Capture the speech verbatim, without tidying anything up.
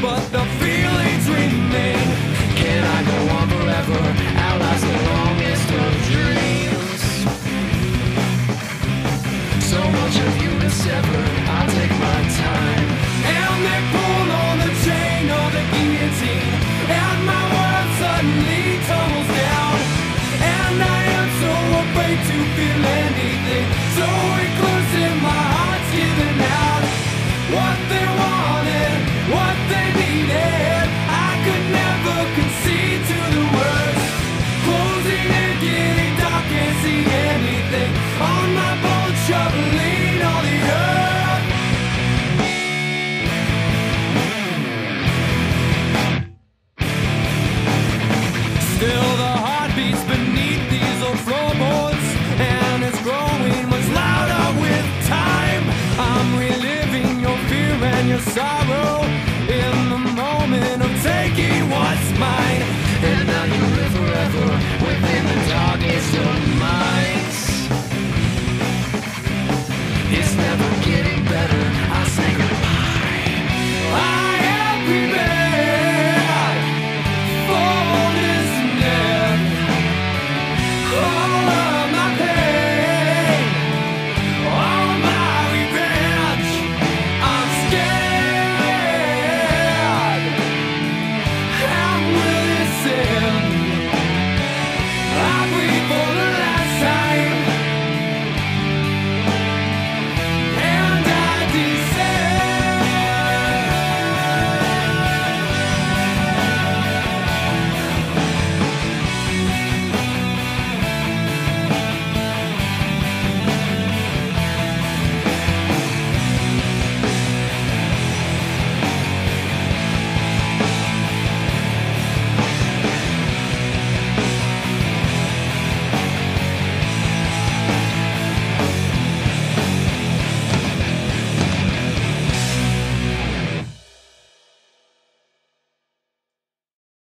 But the feelings remain. Can I go on forever? Our lives the longest of dreams. So much of you is severed. I'll take my time. And they pull on the chain of the guillotine, and my world suddenly tumbles down. And I am so afraid to feel anything, so reclusive, my heart's giving out. What they wanted, what they needed, I could never concede to the words. Closing and getting dark, can't see anything. On my boat, shoveling on the earth. Still the heartbeats beneath these old floorboards, and it's growing much louder with time. I'm reliving your fear and your sorrow.